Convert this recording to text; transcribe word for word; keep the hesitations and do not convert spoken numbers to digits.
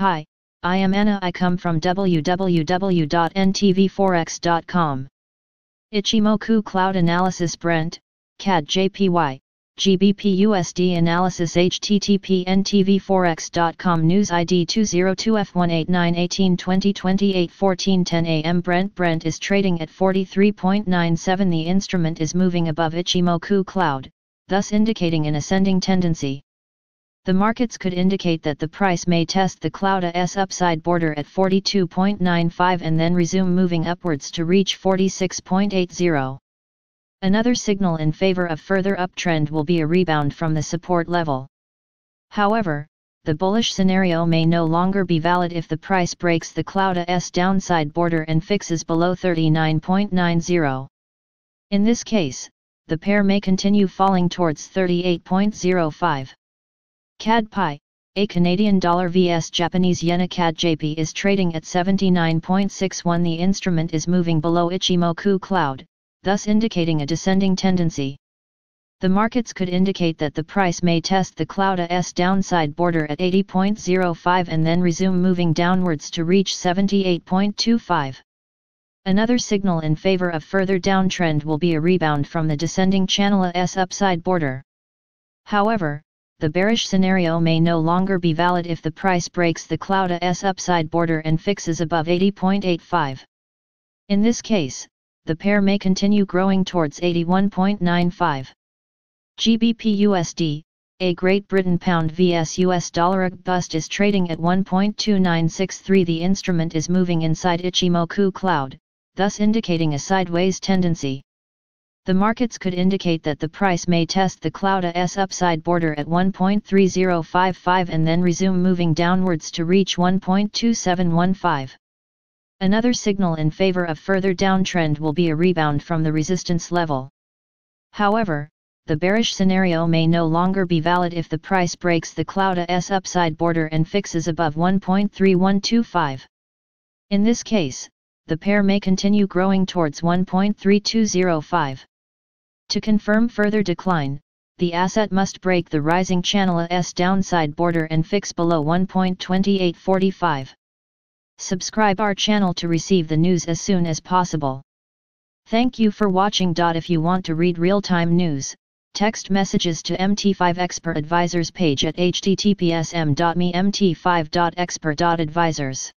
Hi, I am Anna. I come from w w w dot n t v forex dot com. Ichimoku Cloud Analysis BRENT, C A D J P Y, G B P U S D Analysis H T T P N T V forex dot com News I D two zero two F one eight nine one eight two zero two eight fourteen ten A M BRENT BRENT is trading at forty-three point nine seven. The instrument is moving above Ichimoku Cloud, thus indicating an ascending tendency. The markets could indicate that the price may test the Cloud's upside border at forty-two point nine five and then resume moving upwards to reach forty-six point eight zero. Another signal in favor of further uptrend will be a rebound from the support level. However, the bullish scenario may no longer be valid if the price breaks the Cloud's downside border and fixes below thirty-nine point nine zero. In this case, the pair may continue falling towards thirty-eight point zero five. C A D J P Y, a Canadian dollar versus Japanese yen. C A D J P Y is trading at seventy-nine point six one. The instrument is moving below Ichimoku Cloud, thus indicating a descending tendency. The markets could indicate that the price may test the Cloud's downside border at eighty point zero five and then resume moving downwards to reach seventy-eight point two five. Another signal in favor of further downtrend will be a rebound from the descending channel's upside border. However, the bearish scenario may no longer be valid if the price breaks the Cloud's upside border and fixes above eighty point eight five. In this case, the pair may continue growing towards eighty-one point nine five. G B P U S D, a Great Britain pound versus U S dollar bust is trading at one point two nine six three. The instrument is moving inside Ichimoku Cloud, thus indicating a sideways tendency. The markets could indicate that the price may test the Cloud's upside border at one point three zero five five and then resume moving downwards to reach one point two seven one five. Another signal in favor of further downtrend will be a rebound from the resistance level. However, the bearish scenario may no longer be valid if the price breaks the Cloud's upside border and fixes above one point three one two five. In this case, the pair may continue growing towards one point three two zero five. To confirm further decline, the asset must break the rising channel's downside border and fix below one point two eight four five. Subscribe our channel to receive the news as soon as possible. Thank you for watching. If you want to read real-time news, text messages to M T five Expert Advisors page at H T T P S M dot me slash M T five dot expert dot advisors.